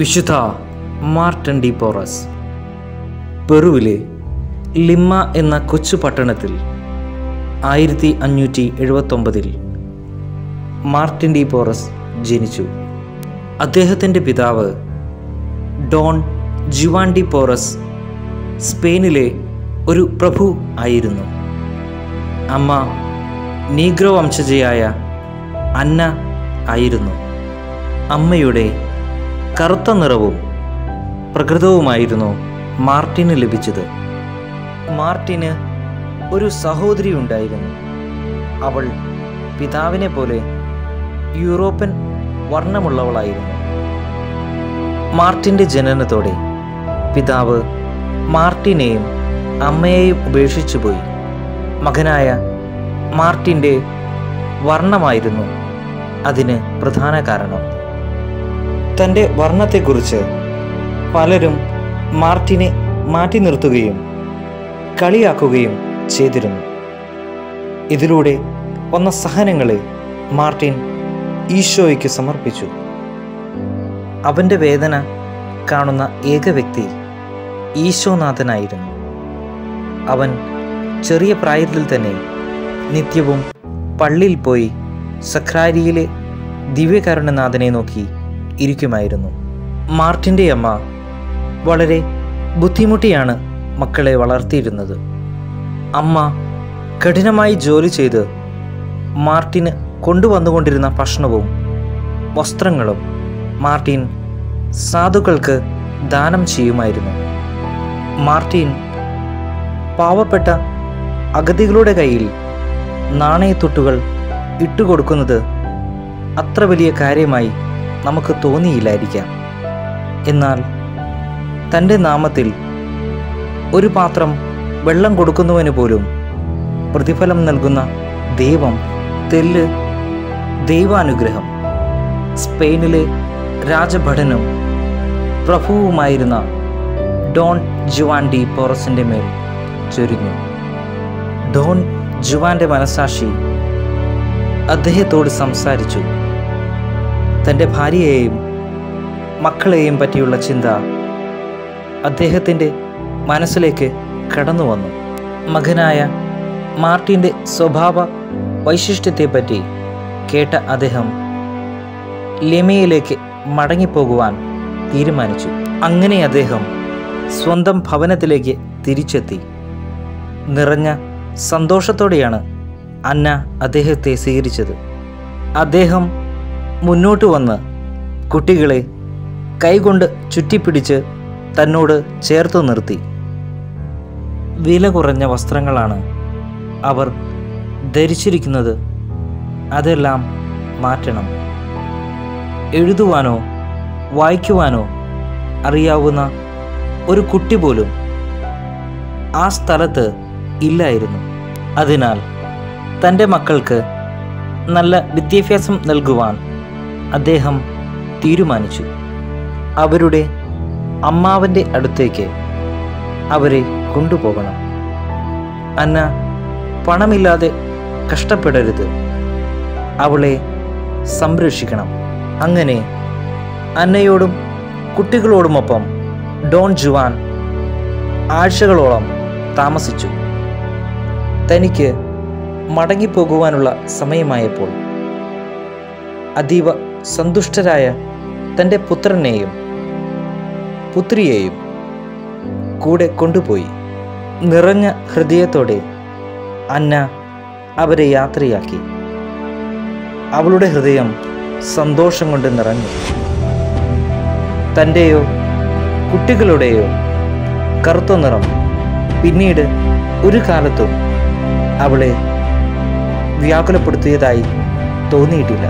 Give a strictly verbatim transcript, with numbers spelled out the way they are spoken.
വിശുദ്ധ Martin de Porres. പെറുവിലെ Lima എന്ന കൊച്ചു പട്ടണത്തിൽ ആയിരത്തി അഞ്ഞൂറ്റി എഴുപത്തൊമ്പതിൽ മാർട്ടിൻ ഡി പോറസ് ജനിച്ചു. അദ്ദേഹത്തിൻ്റെ പിതാവ് ഡോൺ ജുവാൻ ഡി പോറസ് സ്പെയിനിലെ ഒരു പ്രഭു ആയിരുന്നു. അമ്മ നീഗ്രോ വംശജയായ അന്ന ആയിരുന്നു. അമ്മയുടെ കറുത്ത നിറവും പ്രകൃതവുമായിരുന്നു മാർട്ടിന് ലഭിച്ചത്. മാർട്ടിന് ഒരു സഹോദരി ഉണ്ടായിരുന്നു. അവൾ പിതാവിനെ പോലെ യൂറോപ്യൻ വർണ്ണമുള്ളവളായിരുന്നു. മാർട്ടിൻ്റെ ജനനത്തോടെ പിതാവ് മാർട്ടിനെയും അമ്മയെയും ഉപേക്ഷിച്ചു പോയി. മകനായ മാർട്ടിൻ്റെ വർണ്ണമായിരുന്നു അതിന് പ്രധാന കാരണം. തൻ്റെ വർണ്ണത്തെക്കുറിച്ച് പലരും മാർട്ടിനെ മാറ്റി നിർത്തുകയും കളിയാക്കുകയും ചെയ്തിരുന്നു. ഇതിലൂടെ വന്ന സഹനങ്ങളെ മാർട്ടിൻ ഈശോയ്ക്ക് സമർപ്പിച്ചു. അവൻ്റെ വേദന കാണുന്ന ഏക വ്യക്തി ഈശോനാഥനായിരുന്നു. അവൻ ചെറിയ പ്രായത്തിൽ തന്നെ നിത്യവും പള്ളിയിൽ പോയി സഖ്രാരിയിലെ ദിവ്യകാരുണ്യനാഥനെ നോക്കി ഇരിക്കുമായിരുന്നു. മാർട്ടിൻ്റെ അമ്മ വളരെ ബുദ്ധിമുട്ടിയാണ് മക്കളെ വളർത്തിയിരുന്നത്. അമ്മ കഠിനമായി ജോലി ചെയ്ത് മാർട്ടിന് കൊണ്ടുവന്നുകൊണ്ടിരുന്ന ഭക്ഷണവും വസ്ത്രങ്ങളും മാർട്ടിൻ സാധുക്കൾക്ക് ദാനം ചെയ്യുമായിരുന്നു. മാർട്ടിൻ പാവപ്പെട്ട അഗതികളുടെ കയ്യിൽ നാണയത്തുട്ടുകൾ ഇട്ടുകൊടുക്കുന്നത് അത്ര വലിയ കാര്യമായി നമുക്ക് തോന്നിയില്ലായിരിക്കാം. എന്നാൽ തൻ്റെ നാമത്തിൽ ഒരു പാത്രം വെള്ളം കൊടുക്കുന്നവന് പോലും പ്രതിഫലം നൽകുന്ന ദൈവം തെല്ല് ദൈവാനുഗ്രഹം. സ്പെയിനിലെ രാജഭടനും പ്രഭുവുമായിരുന്ന ഡോൺ ജുവാൻ ഡി പോറസിൻ്റെ മേൽ ചൊരിഞ്ഞു. ഡോൺ ജുവാൻ്റെ മനസാക്ഷി അദ്ദേഹത്തോട് സംസാരിച്ചു. തൻ്റെ ഭാര്യയെയും മക്കളെയും പറ്റിയുള്ള ചിന്ത അദ്ദേഹത്തിൻ്റെ മനസ്സിലേക്ക് കടന്നു വന്നു. മകനായ മാർട്ടിൻ്റെ സ്വഭാവ വൈശിഷ്ട്യത്തെപ്പറ്റി കേട്ട അദ്ദേഹം ലെമയിലേക്ക് മടങ്ങിപ്പോകുവാൻ തീരുമാനിച്ചു. അങ്ങനെ അദ്ദേഹം സ്വന്തം ഭവനത്തിലേക്ക് തിരിച്ചെത്തി. നിറഞ്ഞ സന്തോഷത്തോടെയാണ് അന്ന അദ്ദേഹത്തെ സ്വീകരിച്ചത്. അദ്ദേഹം മുന്നോട്ട് വന്ന് കുട്ടികളെ കൈകൊണ്ട് ചുറ്റിപ്പിടിച്ച് തന്നോട് ചേർത്തു നിർത്തി. വില കുറഞ്ഞ വസ്ത്രങ്ങളാണ് അവർ ധരിച്ചിരിക്കുന്നത്. അതെല്ലാം മാറ്റണം. എഴുതുവാനോ വായിക്കുവാനോ അറിയാവുന്ന ഒരു കുട്ടി പോലും ആ സ്ഥലത്ത് ഇല്ലായിരുന്നു. അതിനാൽ തൻ്റെ മക്കൾക്ക് നല്ല വിദ്യാഭ്യാസം നൽകുവാൻ അദ്ദേഹം തീരുമാനിച്ചു. അവരുടെ അമ്മാവൻ്റെ അടുത്തേക്ക് അവരെ കൊണ്ടുപോകണം. അന്ന പണമില്ലാതെ കഷ്ടപ്പെടരുത്, അവളെ സംരക്ഷിക്കണം. അങ്ങനെ അന്നയോടും കുട്ടികളോടുമൊപ്പം ഡോൺ ജുവാൻ ആഴ്ചകളോളം താമസിച്ചു. തനിക്ക് മടങ്ങിപ്പോകുവാനുള്ള സമയമായപ്പോൾ അതീവ സന്തുഷ്ടരായ തൻ്റെ പുത്രനെയും പുത്രിയെയും കൂടെ കൊണ്ടുപോയി. നിറഞ്ഞ ഹൃദയത്തോടെ അന്ന അവരെ യാത്രയാക്കി. അവളുടെ ഹൃദയം സന്തോഷം കൊണ്ട് നിറഞ്ഞു. തൻ്റെയോ കുട്ടികളുടെയോ കറുത്ത നിറം പിന്നീട് ഒരു കാലത്തും അവളെ വ്യാകുലപ്പെടുത്തിയതായി തോന്നിയിട്ടില്ല.